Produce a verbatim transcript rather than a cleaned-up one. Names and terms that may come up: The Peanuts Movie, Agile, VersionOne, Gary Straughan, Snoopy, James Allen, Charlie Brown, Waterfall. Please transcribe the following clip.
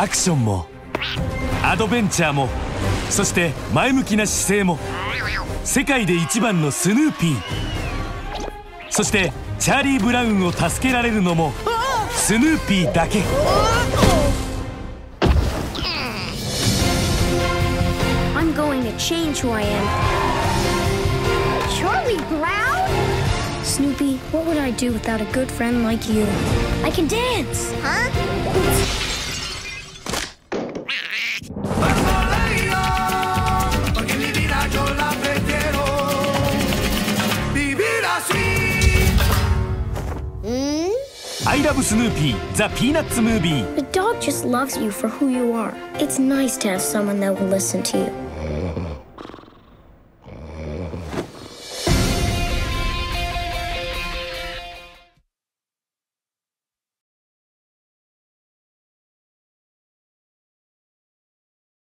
アクションもアドベンチャーも、そして前向きな姿勢も、世界で一番のスヌーピー、そしてチャーリー・ブラウンを助けられるのもスヌーピーだけ。I'm going to change who I am. Charlie Brown? Snoopy, what would I do without a good friend like you? I can dance! Huh?I love Snoopy, The Peanuts Movie. The dog just loves you for who you are. It's nice to have someone that will listen to you.